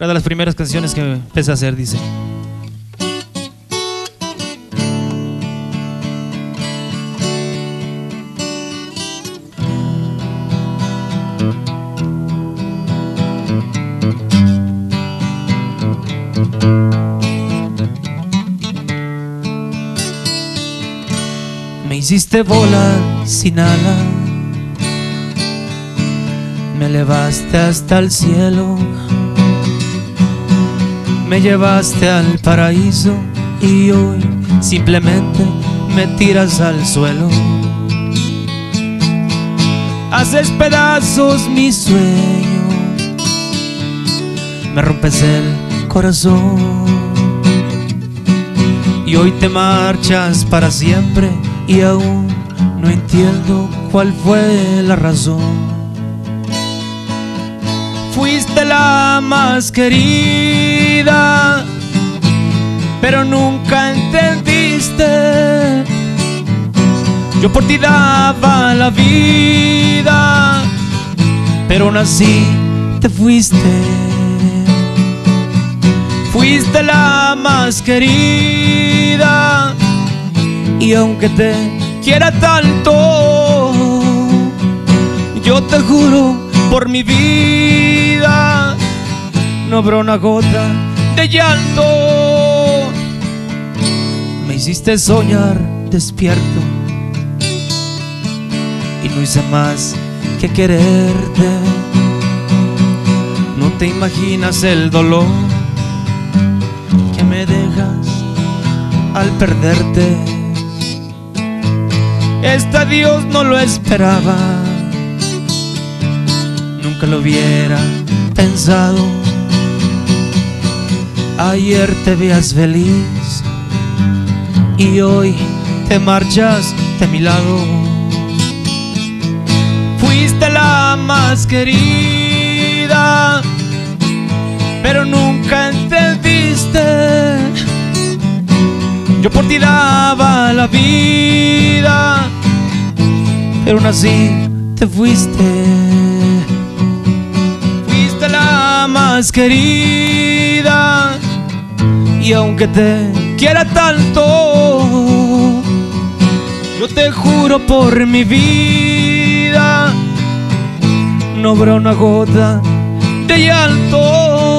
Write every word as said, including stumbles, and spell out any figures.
Una de las primeras canciones que empecé a hacer, dice. Me hiciste volar sin alas, me elevaste hasta el cielo, me llevaste al paraíso y hoy simplemente me tiras al suelo. Haces pedazos mi sueño, me rompes el corazón y hoy te marchas para siempre. Y aún no entiendo cuál fue la razón. Fuiste la más querida, pero nunca entendiste. Yo por ti daba la vida, pero aún así te fuiste. Fuiste la más querida, y aunque te quiera tanto, yo te juro por mi vida, no habrá una gota de llanto. Me hiciste soñar despierto y no hice más que quererte. No te imaginas el dolor que me dejas al perderte. Este adiós no lo esperaba, nunca lo hubiera pensado. Ayer te veías feliz y hoy te marchas de mi lado. Fuiste la más querida, pero nunca entendiste. Yo por ti daba la vida, pero aún así te fuiste. Fuiste la más querida, y aunque te quiera tanto, yo te juro por mi vida, no habrá una gota de llanto.